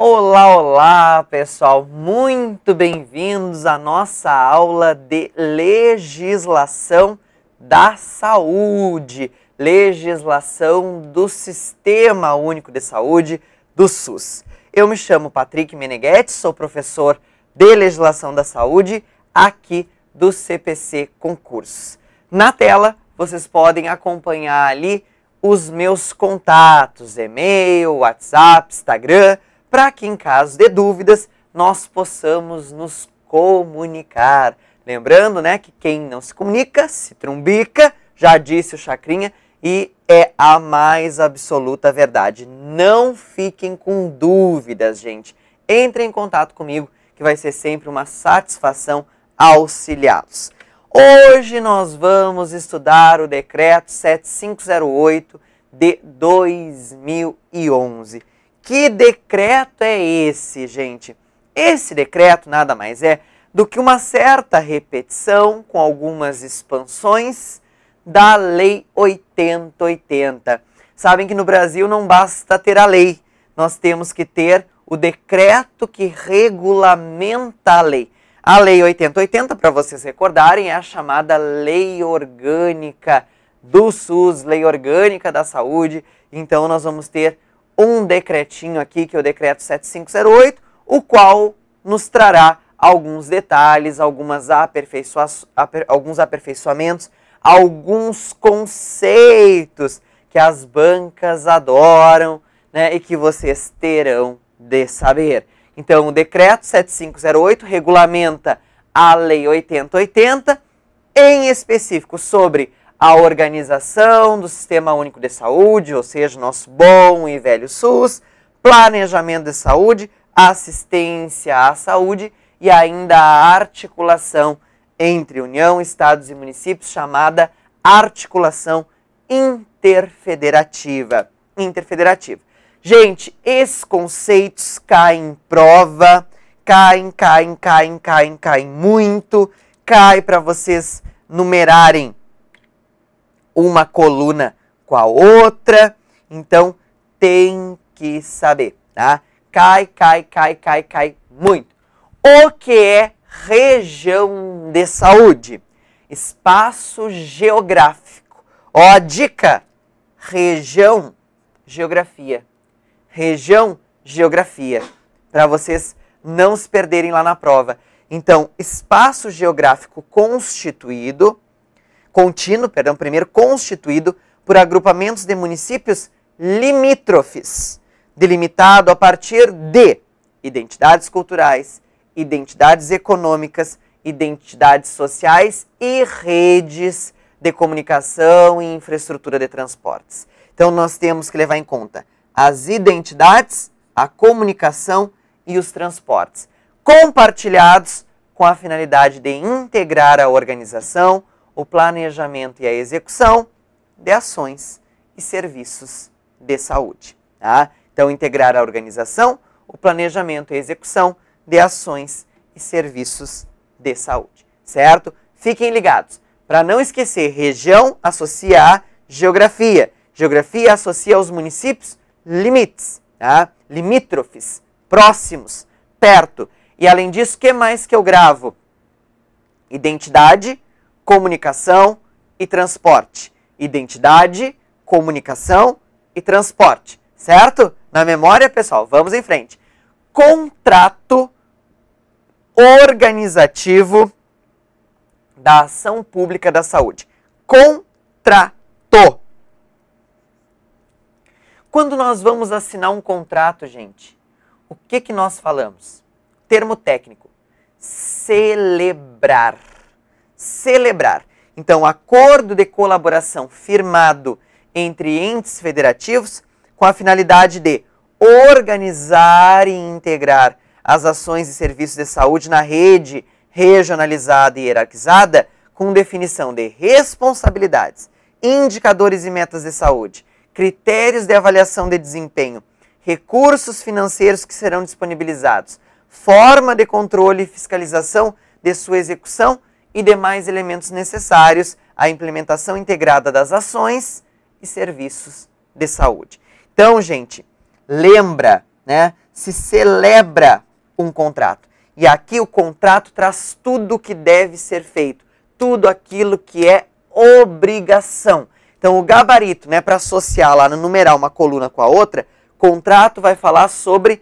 Olá, olá pessoal, muito bem-vindos à nossa aula de legislação da saúde, legislação do Sistema Único de Saúde, do SUS. Eu me chamo Patrick Meneghetti, sou professor de legislação da saúde aqui do CPC Concursos. Na tela vocês podem acompanhar ali os meus contatos, e-mail, WhatsApp, Instagram, para que em caso de dúvidas nós possamos nos comunicar. Lembrando, né, que quem não se comunica se trumbica, já disse o Chacrinha, e é a mais absoluta verdade. Não fiquem com dúvidas, gente. Entrem em contato comigo, que vai ser sempre uma satisfação auxiliá-los. Hoje nós vamos estudar o Decreto 7508 de 2011. Que decreto é esse, gente? Esse decreto nada mais é do que uma certa repetição com algumas expansões da Lei 8080. Sabem que no Brasil não basta ter a lei, nós temos que ter o decreto que regulamenta a lei. A Lei 8080, para vocês recordarem, é a chamada Lei Orgânica do SUS, Lei Orgânica da Saúde. Então nós vamos ter um decretinho aqui, que é o Decreto 7508, o qual nos trará alguns detalhes, alguns aperfeiçoamentos, alguns conceitos que as bancas adoram, né, e que vocês terão de saber. Então, o Decreto 7508 regulamenta a Lei 8080, em específico sobre a organização do Sistema Único de Saúde, ou seja, nosso bom e velho SUS, planejamento de saúde, assistência à saúde e ainda a articulação entre União, Estados e Municípios, chamada articulação interfederativa. Gente, esses conceitos caem em prova, caem muito, cai para vocês numerarem uma coluna com a outra, então tem que saber, tá? Cai muito. O que é região de saúde? Espaço geográfico. Ó, dica, região, geografia. Região, geografia, para vocês não se perderem lá na prova. Então, espaço geográfico contínuo, por agrupamentos de municípios limítrofes, delimitado a partir de identidades culturais, identidades econômicas, identidades sociais e redes de comunicação e infraestrutura de transportes. Então, nós temos que levar em conta as identidades, a comunicação e os transportes, compartilhados com a finalidade de integrar a organização, o planejamento e a execução de ações e serviços de saúde. Tá? Então, integrar a organização, o planejamento e a execução de ações e serviços de saúde. Certo? Fiquem ligados. Para não esquecer, região associa a geografia. Geografia associa aos municípios limites, tá? Limítrofes, próximos, perto. E além disso, o que mais que eu gravo? Identidade, comunicação e transporte. Identidade, comunicação e transporte. Certo? Na memória, pessoal, vamos em frente. Contrato organizativo da ação pública da saúde. Contrato. Quando nós vamos assinar um contrato, gente, o que que nós falamos? Termo técnico. Celebrar. Então, acordo de colaboração firmado entre entes federativos com a finalidade de organizar e integrar as ações e serviços de saúde na rede regionalizada e hierarquizada, com definição de responsabilidades, indicadores e metas de saúde, critérios de avaliação de desempenho, recursos financeiros que serão disponibilizados, forma de controle e fiscalização de sua execução e demais elementos necessários à implementação integrada das ações e serviços de saúde. Então, gente, lembra, né? se celebra um contrato. E aqui o contrato traz tudo o que deve ser feito, tudo aquilo que é obrigação. Então o gabarito, né, para associar lá no numeral uma coluna com a outra, contrato vai falar sobre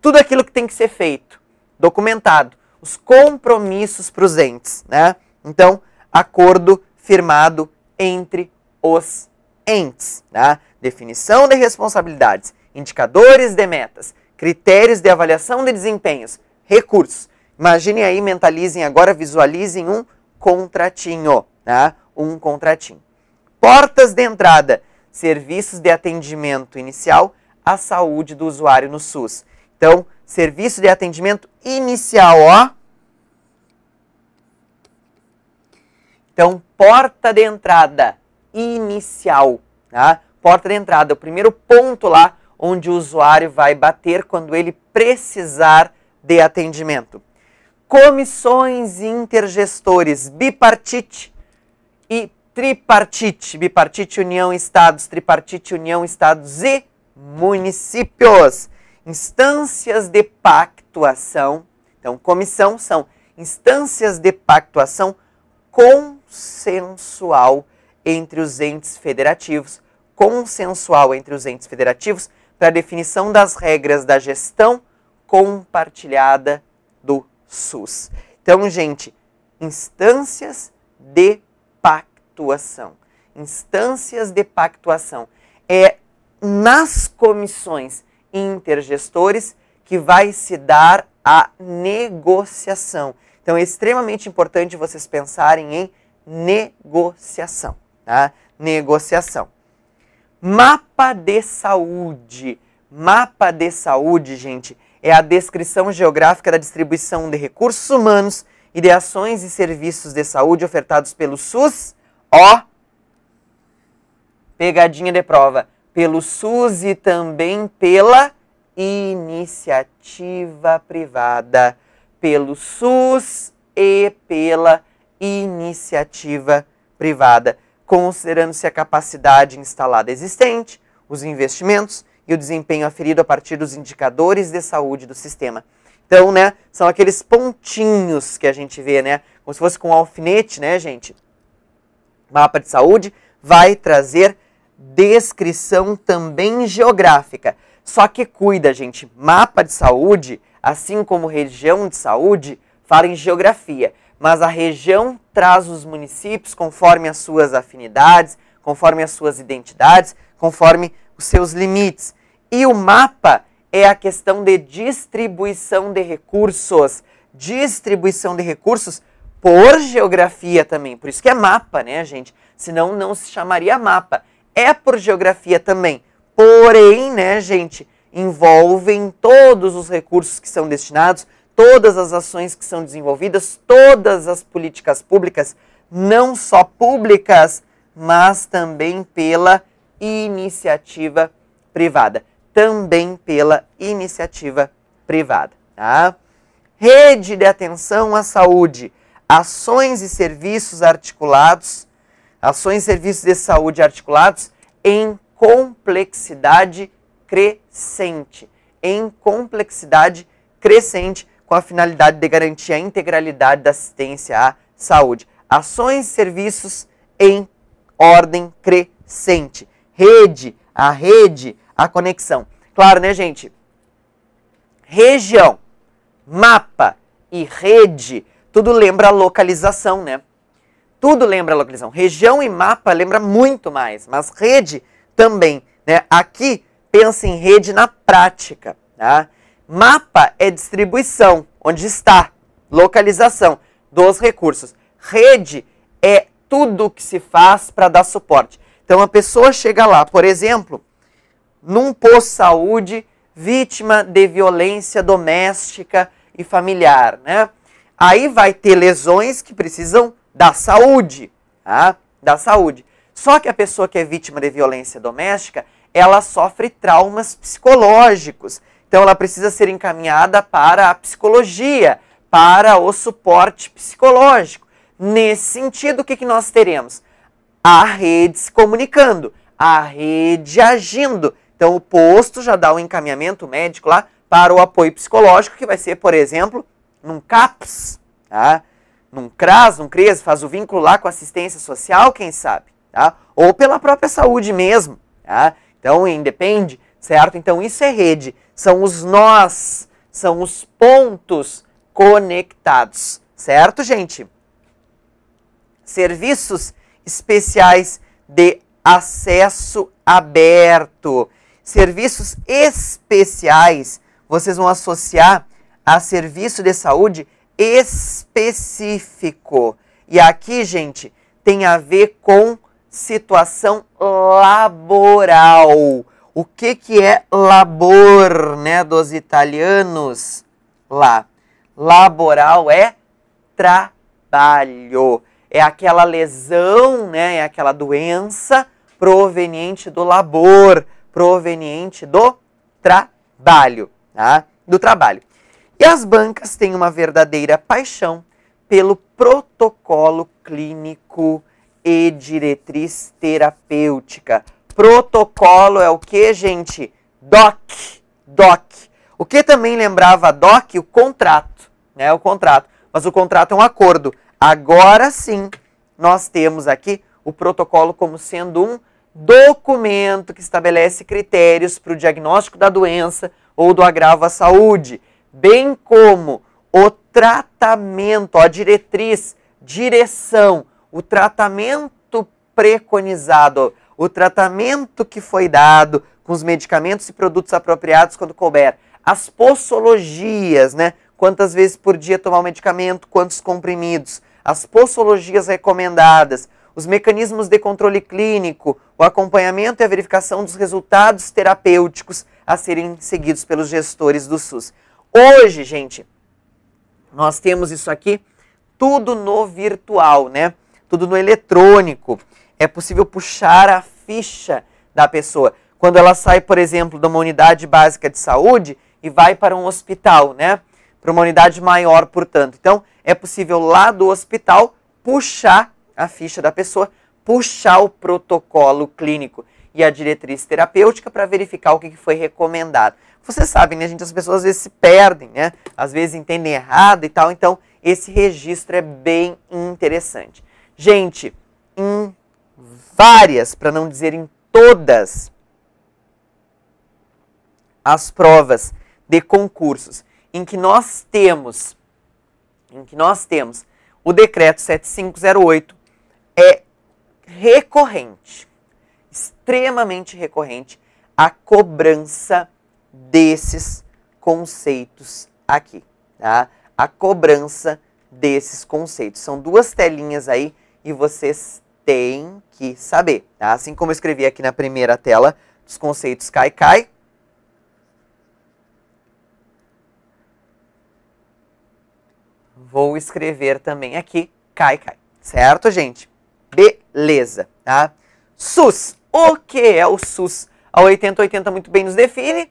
tudo aquilo que tem que ser feito, documentado, os compromissos para os entes, né? Então, acordo firmado entre os entes, né? Definição de responsabilidades, indicadores de metas, critérios de avaliação de desempenhos, recursos. Imaginem aí, mentalizem agora, visualizem um contratinho, né? Um contratinho. Portas de entrada, serviços de atendimento inicial à saúde do usuário no SUS. Então, serviço de atendimento inicial, ó. Então, porta de entrada inicial, tá? Porta de entrada, o primeiro ponto lá onde o usuário vai bater quando ele precisar de atendimento. Comissões intergestores, bipartite e tripartite. Bipartite, União, Estados, tripartite, União, Estados e municípios. Instâncias de pactuação. Então, comissão são instâncias de pactuação consensual entre os entes federativos. Consensual entre os entes federativos para definição das regras da gestão compartilhada do SUS. Então, gente, instâncias de pactuação. Instâncias de pactuação. É nas comissões intergestores que vai se dar a negociação. Então é extremamente importante vocês pensarem em negociação, tá? Negociação. Mapa de saúde. Mapa de saúde, gente, é a descrição geográfica da distribuição de recursos humanos e de ações e serviços de saúde ofertados pelo SUS, ó, pegadinha de prova, pelo SUS e também pela iniciativa privada. Pelo SUS e pela iniciativa privada, considerando-se a capacidade instalada existente, os investimentos e o desempenho aferido a partir dos indicadores de saúde do sistema. Então, né, são aqueles pontinhos que a gente vê, né, como se fosse com um alfinete, né, gente? Mapa de saúde vai trazer descrição também geográfica. Só que cuida, gente, mapa de saúde, assim como região de saúde, fala em geografia. Mas a região traz os municípios conforme as suas afinidades, conforme as suas identidades, conforme os seus limites. E o mapa é a questão de distribuição de recursos. Distribuição de recursos por geografia também. Por isso que é mapa, né, gente? Senão não se chamaria mapa. É por geografia também, porém, né, gente, envolvem todos os recursos que são destinados, todas as ações que são desenvolvidas, todas as políticas públicas, não só públicas, mas também pela iniciativa privada. Também pela iniciativa privada, tá? Rede de atenção à saúde, ações e serviços articulados, ações e serviços de saúde articulados em complexidade crescente. Em complexidade crescente com a finalidade de garantir a integralidade da assistência à saúde. Ações e serviços em ordem crescente. Rede, a conexão. Claro, né, gente? Região, mapa e rede, tudo lembra a localização, né? Tudo lembra a localização. Região e mapa lembra muito mais, mas rede também, né? Aqui, pensa em rede na prática, tá? Mapa é distribuição, onde está, localização dos recursos. Rede é tudo que se faz para dar suporte. Então, a pessoa chega lá, por exemplo, num posto de saúde, vítima de violência doméstica e familiar, né? Aí vai ter lesões que precisam da saúde, tá? Da saúde. Só que a pessoa que é vítima de violência doméstica, ela sofre traumas psicológicos. Então ela precisa ser encaminhada para a psicologia, para o suporte psicológico. Nesse sentido, o que nós teremos? A rede se comunicando, a rede agindo. Então o posto já dá um encaminhamento médico lá para o apoio psicológico, que vai ser, por exemplo, num CAPS, tá? Num CRAS, num CREAS, faz o vínculo lá com assistência social, quem sabe, tá? Ou pela própria saúde mesmo, tá? Então, independe, certo? Então, isso é rede, são os nós, são os pontos conectados, certo, gente? Serviços especiais de acesso aberto. Serviços especiais, vocês vão associar a serviço de saúde específico. E aqui, gente, tem a ver com situação laboral. O que que é labor, né, dos italianos lá? Laboral é trabalho. É aquela lesão, né, é aquela doença proveniente do labor, proveniente do trabalho, tá? Do trabalho. E as bancas têm uma verdadeira paixão pelo protocolo clínico e diretriz terapêutica. Protocolo é o que, gente? DOC. O que também lembrava DOC? O contrato, né? O contrato. Mas o contrato é um acordo. Agora sim, nós temos aqui o protocolo como sendo um documento que estabelece critérios para o diagnóstico da doença ou do agravo à saúde, bem como o tratamento, a diretriz, direção, o tratamento preconizado, o tratamento que foi dado com os medicamentos e produtos apropriados quando couber, as posologias, né? Quantas vezes por dia tomar o medicamento, quantos comprimidos, as posologias recomendadas, os mecanismos de controle clínico, o acompanhamento e a verificação dos resultados terapêuticos a serem seguidos pelos gestores do SUS. Hoje, gente, nós temos isso aqui tudo no virtual, né? Tudo no eletrônico. É possível puxar a ficha da pessoa. Quando ela sai, por exemplo, de uma unidade básica de saúde e vai para um hospital, né? Para uma unidade maior, portanto. Então, é possível lá do hospital puxar a ficha da pessoa, puxar o protocolo clínico e a diretriz terapêutica para verificar o que foi recomendado. Vocês sabem, né, gente? As pessoas às vezes se perdem, né? Às vezes entendem errado e tal. Então, esse registro é bem interessante. Gente, em várias, para não dizer em todas, as provas de concursos em que nós temos o Decreto 7508 é recorrente, extremamente recorrente, a cobrança desses conceitos aqui, tá? A cobrança desses conceitos. São duas telinhas aí e vocês têm que saber, tá? Assim como eu escrevi aqui na primeira tela, os conceitos cai. Vou escrever também aqui, cai. Certo, gente? Beleza, tá? SUS. O que é o SUS? A 8080 muito bem nos define.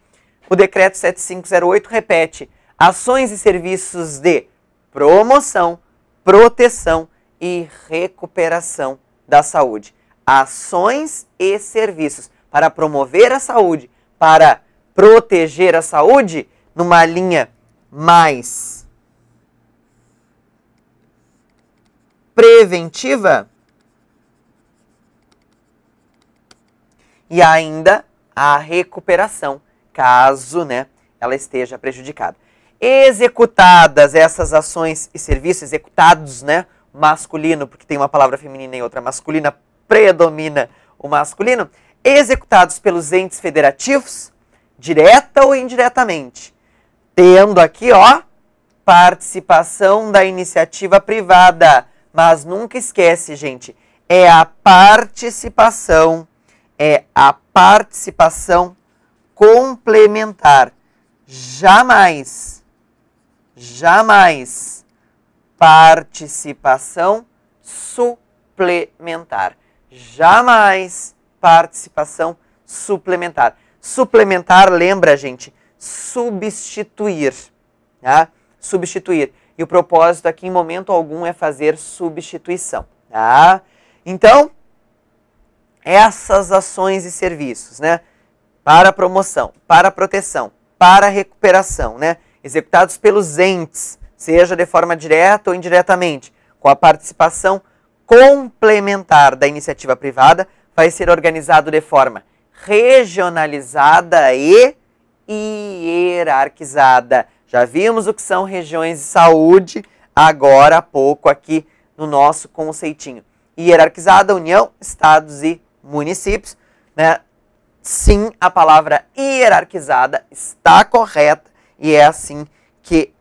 O Decreto 7508 repete ações e serviços de promoção, proteção e recuperação da saúde. Ações e serviços para promover a saúde, para proteger a saúde, numa linha mais preventiva, e ainda a recuperação, caso, né, ela esteja prejudicada. Executadas essas ações e serviços, executados, né, masculino, porque tem uma palavra feminina e outra masculina, predomina o masculino, executados pelos entes federativos, direta ou indiretamente, tendo aqui, ó, participação da iniciativa privada. Mas nunca esquece, gente, é a participação complementar. Jamais participação suplementar. Jamais participação suplementar. Suplementar, lembra, gente, substituir, tá? Substituir. E o propósito aqui, em momento algum, é fazer substituição, tá? Então, essas ações e serviços, né? Para promoção, para proteção, para recuperação, né? Executados pelos entes, seja de forma direta ou indiretamente, com a participação complementar da iniciativa privada, vai ser organizado de forma regionalizada e hierarquizada. Já vimos o que são regiões de saúde, agora há pouco aqui no nosso conceitinho. Hierarquizada, União, Estados e Municípios, né? Sim, a palavra hierarquizada está correta e é assim que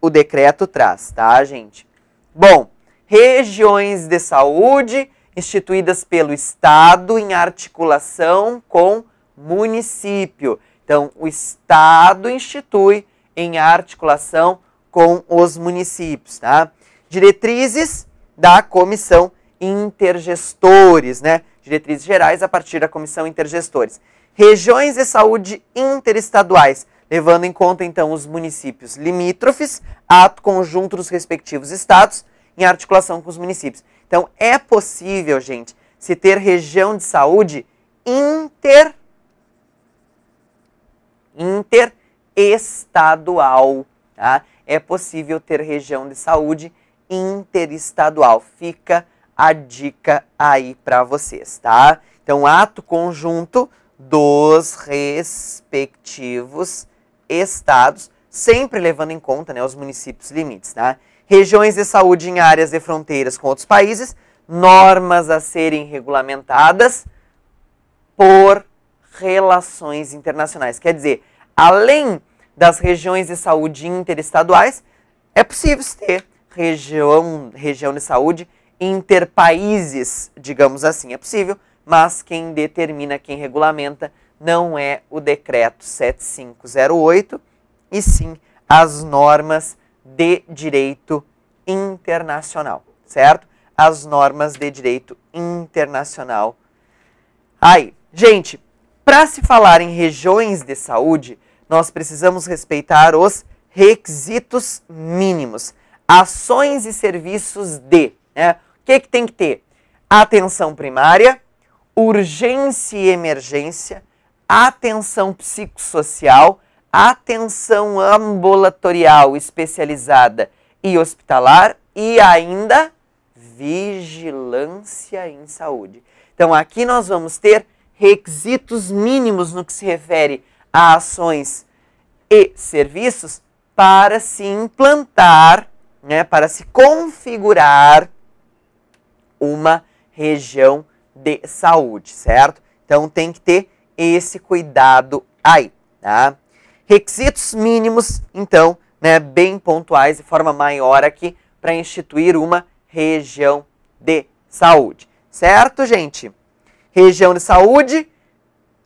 o decreto traz, tá, gente? Bom, regiões de saúde instituídas pelo Estado em articulação com município. Então, o Estado institui em articulação com os municípios, tá? Diretrizes da Comissão Intergestores, né? Diretrizes gerais a partir da Comissão Intergestores. Regiões de saúde interestaduais, levando em conta, então, os municípios limítrofes, ato conjunto dos respectivos estados, em articulação com os municípios. Então, é possível, gente, se ter região de saúde interestadual, tá? É possível ter região de saúde interestadual. Fica a dica aí para vocês, tá? Então, ato conjunto dos respectivos estados, sempre levando em conta, né, os municípios limites, tá? Regiões de saúde em áreas de fronteiras com outros países, normas a serem regulamentadas por relações internacionais. Quer dizer, além das regiões de saúde interestaduais, é possível ter região de saúde interpaíses, digamos assim, é possível, mas quem determina, quem regulamenta, não é o Decreto 7508, e sim as normas de direito internacional, certo? As normas de direito internacional. Aí, gente, para se falar em regiões de saúde, nós precisamos respeitar os requisitos mínimos, ações e serviços de, né? O que que tem que ter? Atenção primária, urgência e emergência, atenção psicossocial, atenção ambulatorial especializada e hospitalar e ainda vigilância em saúde. Então aqui nós vamos ter requisitos mínimos no que se refere a ações e serviços para se implantar, né, para se configurar uma região de saúde, certo? Então tem que ter esse cuidado aí, tá? Requisitos mínimos, então, né, bem pontuais, de forma maior aqui, para instituir uma região de saúde. Certo, gente? Região de saúde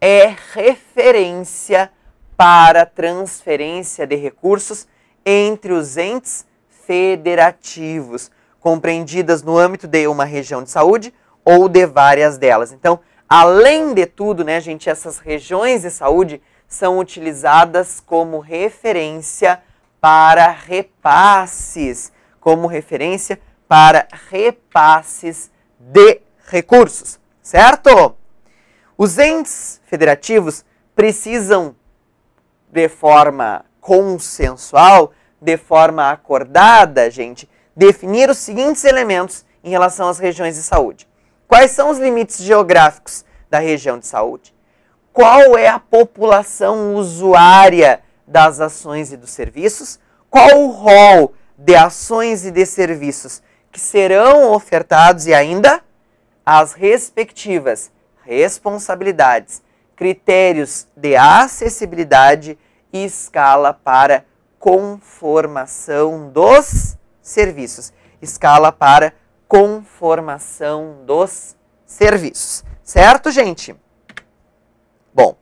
é referência para transferência de recursos entre os entes federativos, compreendidas no âmbito de uma região de saúde ou de várias delas. Então, além de tudo, né, gente, essas regiões de saúde são utilizadas como referência para repasses, de recursos, certo? Os entes federativos precisam, de forma consensual, de forma acordada, gente, definir os seguintes elementos em relação às regiões de saúde. Quais são os limites geográficos da região de saúde? Qual é a população usuária das ações e dos serviços? Qual o rol de ações e de serviços que serão ofertados e ainda as respectivas responsabilidades, critérios de acessibilidade e escala para conformação dos serviços. Certo, gente? Bom,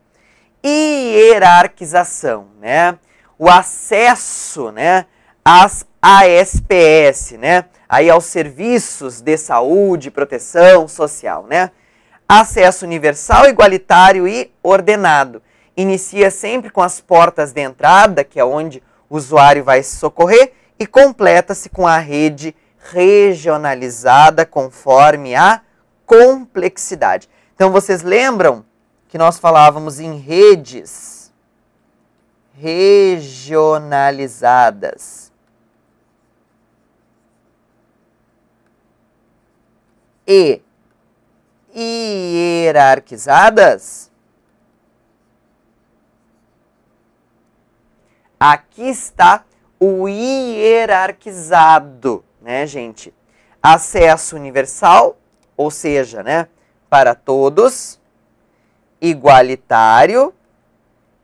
hierarquização, né? O acesso, né, às ASPS, né, aí aos serviços de saúde, proteção social, né? Acesso universal, igualitário e ordenado. Inicia sempre com as portas de entrada, que é onde o usuário vai se socorrer, e completa-se com a rede regionalizada conforme a complexidade. Então, vocês lembram que nós falávamos em redes, regionalizadas. E hierarquizadas? Aqui está o hierarquizado, né, gente? Acesso universal, ou seja, né, para todos, igualitário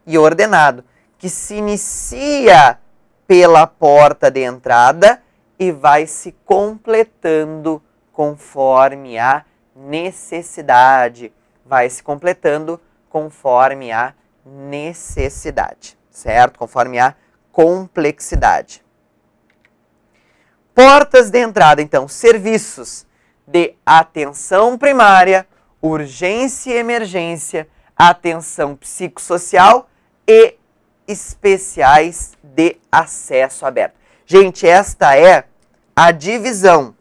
e ordenado, que se inicia pela porta de entrada e vai se completando conforme a necessidade. Vai se completando conforme a necessidade, certo? Conforme a complexidade. Portas de entrada, então, serviços de atenção primária, urgência e emergência, atenção psicossocial e especiais de acesso aberto. Gente, esta é a divisão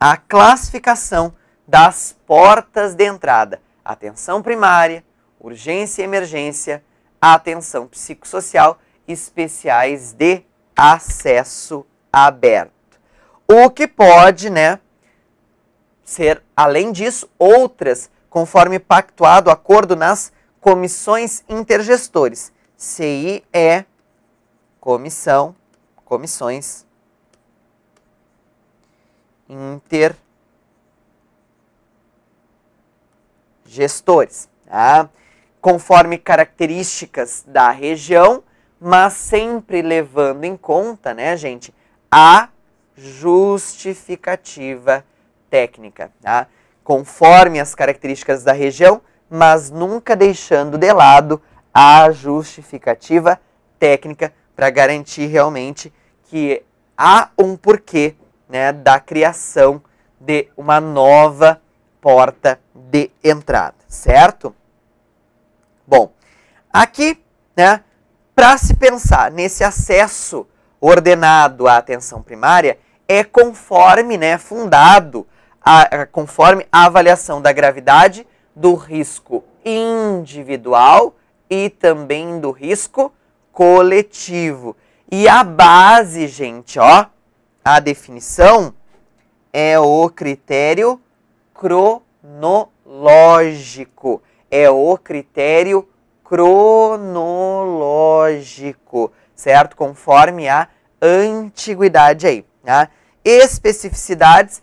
a classificação das portas de entrada. Atenção primária, urgência e emergência, atenção psicossocial, especiais de acesso aberto. O que pode, né, ser, além disso, outras, conforme pactuado acordo nas comissões intergestores. CIE, comissões intergestores, tá? Conforme características da região, mas sempre levando em conta, né, gente, a justificativa técnica, tá? Conforme as características da região, mas nunca deixando de lado a justificativa técnica para garantir realmente que há um porquê, né, da criação de uma nova porta de entrada, certo? Bom, aqui, né, para se pensar nesse acesso ordenado à atenção primária, é conforme, né, fundado, conforme a avaliação da gravidade, do risco individual e também do risco coletivo. E a base, gente, ó, a definição é o critério cronológico. É o critério cronológico, certo? Conforme a antiguidade aí, né? Especificidades,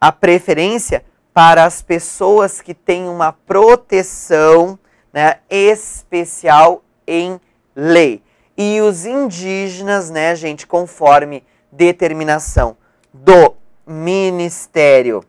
a preferência para as pessoas que têm uma proteção, né, especial em lei. E os indígenas, né, gente, conforme determinação do Ministério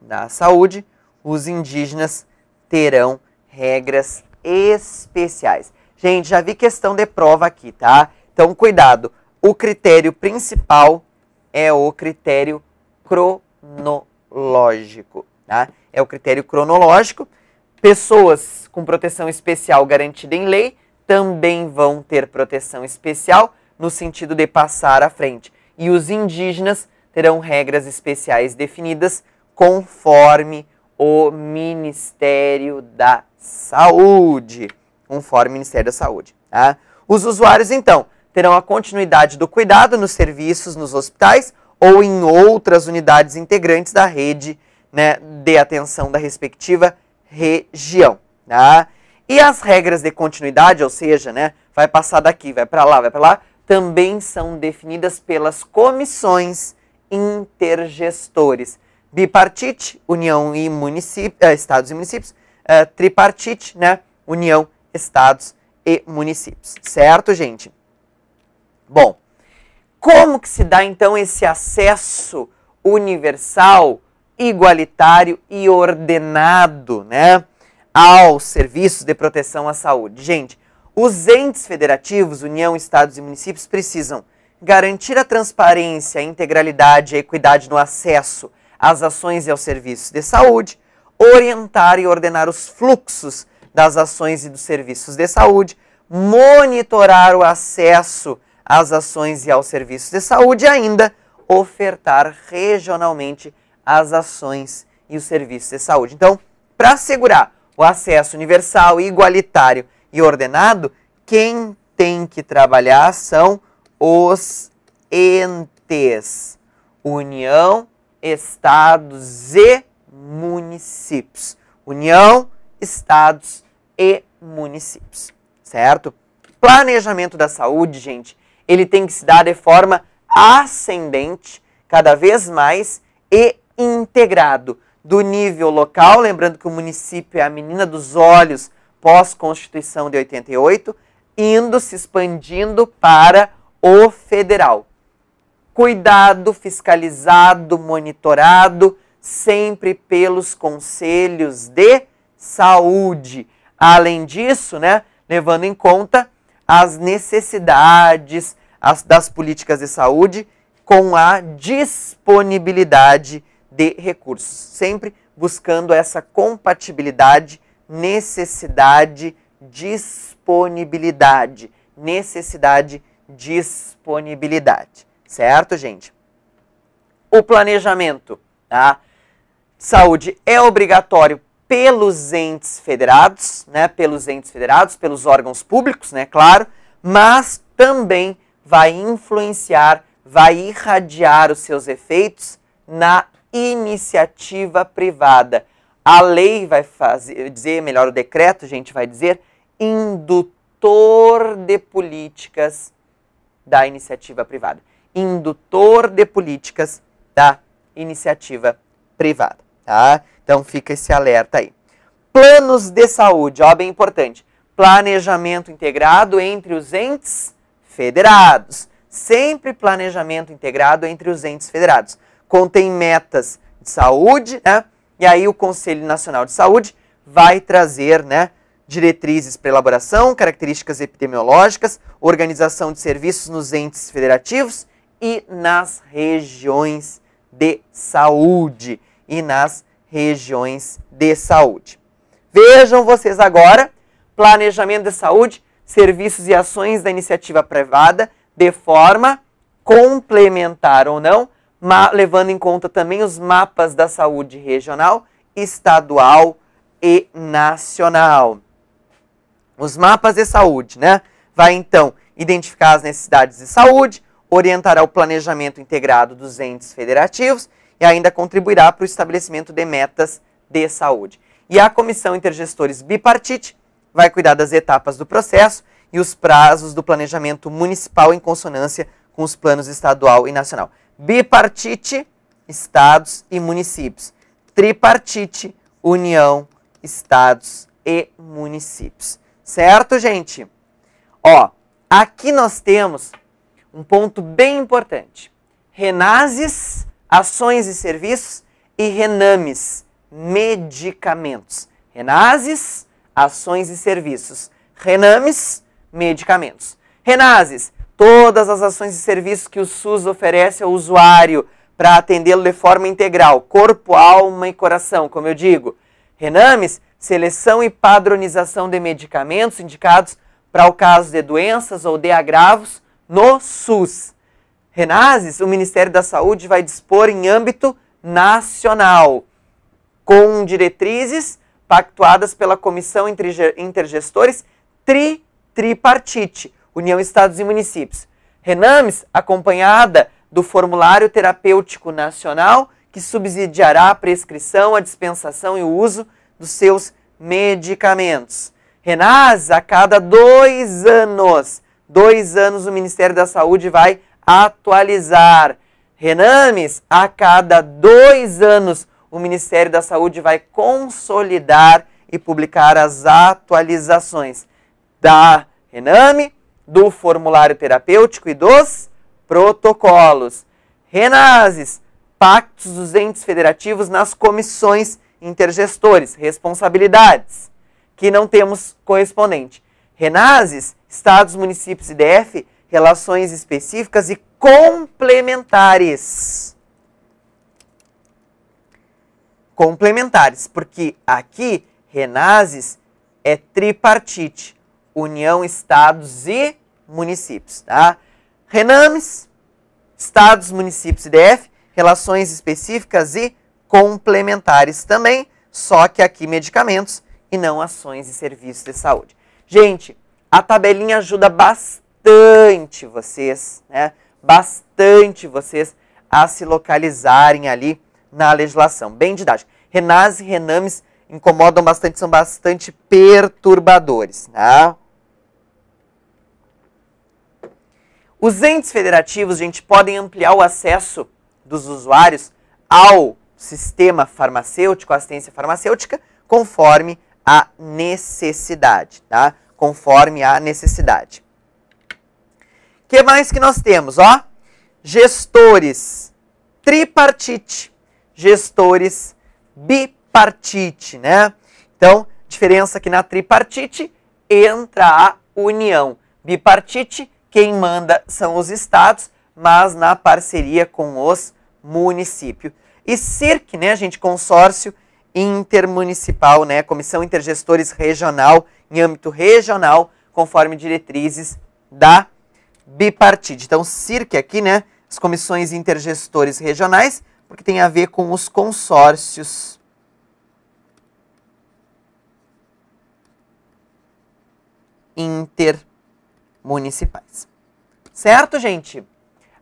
da Saúde, os indígenas terão regras especiais. Gente, já vi questão de prova aqui, tá? Então, cuidado. O critério principal é o critério cronológico, tá? É o critério cronológico. Pessoas com proteção especial garantida em lei também vão ter proteção especial no sentido de passar à frente. E os indígenas terão regras especiais definidas conforme o Ministério da Saúde. Conforme o Ministério da Saúde, tá? Os usuários, então, terão a continuidade do cuidado nos serviços, nos hospitais ou em outras unidades integrantes da rede, né, de atenção da respectiva região, tá? E as regras de continuidade, ou seja, né, vai passar daqui, vai para lá, também são definidas pelas comissões intergestores. Bipartite, União e Estados e Municípios, tripartite, né, União, Estados e Municípios, certo, gente? Bom, como que se dá, então, esse acesso universal, igualitário e ordenado, né, aos serviços de proteção à saúde? Gente, os entes federativos, União, Estados e Municípios, precisam garantir a transparência, a integralidade e a equidade no acesso às ações e aos serviços de saúde, orientar e ordenar os fluxos das ações e dos serviços de saúde, monitorar o acesso às ações e aos serviços de saúde, e ainda ofertar regionalmente as ações e os serviços de saúde. Então, para assegurar o acesso universal, igualitário e ordenado, quem tem que trabalhar são os entes, União, Estados e Municípios. União, Estados e Municípios, certo? Planejamento da saúde, gente, ele tem que se dar de forma ascendente, cada vez mais, e integrado do nível local, lembrando que o município é a menina dos olhos pós-Constituição de 88, indo se expandindo para o federal. Cuidado, fiscalizado, monitorado, sempre pelos conselhos de saúde. Além disso, né, levando em conta as necessidades das políticas de saúde com a disponibilidade de recursos, sempre buscando essa compatibilidade, necessidade, disponibilidade, certo, gente? O planejamento, tá? Saúde é obrigatório pelos entes federados, né? Pelos entes federados, pelos órgãos públicos, né? Claro, mas também vai influenciar, vai irradiar os seus efeitos na iniciativa privada. A lei vai dizer, melhor, o decreto, gente, vai dizer indutor de políticas da iniciativa privada. Indutor de políticas da iniciativa privada, tá? Então fica esse alerta aí. Planos de saúde, ó, bem importante. Planejamento integrado entre os entes federados. Sempre planejamento integrado entre os entes federados. Contém metas de saúde, né? E aí o Conselho Nacional de Saúde vai trazer, né, diretrizes para elaboração, características epidemiológicas, organização de serviços nos entes federativos e nas regiões de saúde. Vejam vocês agora, planejamento de saúde, serviços e ações da iniciativa privada de forma complementar ou não, levando em conta também os mapas da saúde regional, estadual e nacional. Os mapas de saúde, né? Vai então identificar as necessidades de saúde, orientará o planejamento integrado dos entes federativos e ainda contribuirá para o estabelecimento de metas de saúde. E a Comissão Intergestores Bipartite vai cuidar das etapas do processo e os prazos do planejamento municipal em consonância com os planos estadual e nacional. Bipartite, estados e municípios. Tripartite, União, estados e municípios. Certo, gente? Ó, aqui nós temos um ponto bem importante. RENASES, ações e serviços, e RENAMES, medicamentos. RENASES, ações e serviços. RENAMES, medicamentos. RENASES, todas as ações e serviços que o SUS oferece ao usuário para atendê-lo de forma integral, corpo, alma e coração, como eu digo. RENAMES, seleção e padronização de medicamentos indicados para o caso de doenças ou de agravos no SUS. RENASES, o Ministério da Saúde vai dispor em âmbito nacional, com diretrizes pactuadas pela Comissão Intergestores Tripartite, União, Estados e Municípios. RENAMES, acompanhada do Formulário Terapêutico Nacional, que subsidiará a prescrição, a dispensação e o uso dos seus medicamentos. RENASES, a cada 2 anos, o Ministério da Saúde vai atualizar. RENAMES, a cada 2 anos, o Ministério da Saúde vai consolidar e publicar as atualizações da RENAME, do formulário terapêutico e dos protocolos. RENASES, pactos dos entes federativos nas comissões intergestores, responsabilidades, que não temos correspondente. RENASES, estados, municípios e DF, relações específicas e complementares. Complementares, porque aqui RENASES é tripartite, União, Estados e Municípios, tá? RENAMES, estados, municípios e DF, relações específicas e complementares também, só que aqui medicamentos e não ações e serviços de saúde. Gente, a tabelinha ajuda bastante vocês, né? Bastante vocês a se localizarem ali na legislação. Bem didática. RENASES e RENAMES incomodam bastante, são bastante perturbadores, tá? Os entes federativos, gente, podem ampliar o acesso dos usuários ao sistema farmacêutico, assistência farmacêutica, conforme a necessidade, tá? Conforme a necessidade. O que mais que nós temos, ó? Gestores tripartite, gestores bipartite, né? Então, diferença que na tripartite entra a União. Bipartite, quem manda são os estados, mas na parceria com os municípios. E CIRC, né, gente, consórcio intermunicipal, né, comissão intergestores regional, em âmbito regional, conforme diretrizes da bipartite. Então, CIRC aqui, né, as comissões intergestores regionais, porque tem a ver com os consórcios. Intermunicipais. Certo, gente?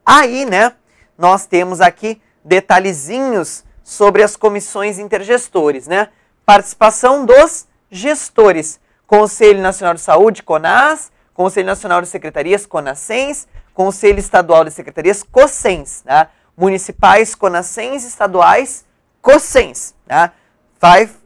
Aí, né, nós temos aqui detalhezinhos sobre as comissões intergestores, né? Participação dos gestores. Conselho Nacional de Saúde, CONASS, Conselho Nacional de Secretarias, CONASEMS, Conselho Estadual de Secretarias, COSENS, né? Municipais, CONASEMS, estaduais, COSENS, né?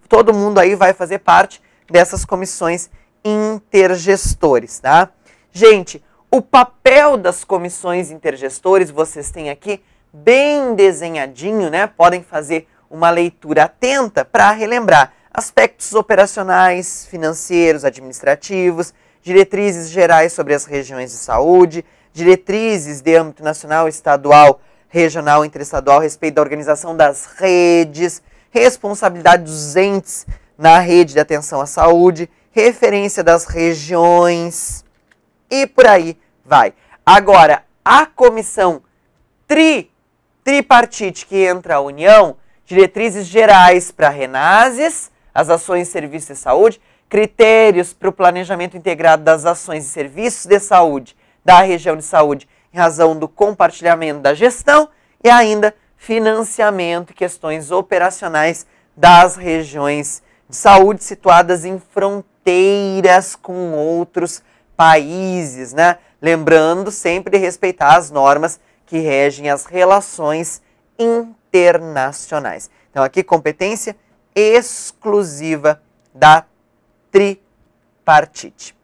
Todo mundo aí vai fazer parte dessas comissões intergestores, tá? Gente, o papel das comissões intergestores, vocês têm aqui bem desenhadinho, né? Podem fazer uma leitura atenta para relembrar aspectos operacionais, financeiros, administrativos, diretrizes gerais sobre as regiões de saúde, diretrizes de âmbito nacional, estadual, regional, interestadual, a respeito da organização das redes, responsabilidade dos entes na rede de atenção à saúde, referência das regiões e por aí vai. Agora, a comissão tripartite que entra a União, diretrizes gerais para RENASES, as ações e serviços de saúde, critérios para o planejamento integrado das ações e serviços de saúde da região de saúde em razão do compartilhamento da gestão e ainda financiamento e questões operacionais das regiões de saúde situadas em fronteiras com outros países, né? Lembrando sempre de respeitar as normas que regem as relações internacionais. Então, aqui, competência exclusiva da tripartite.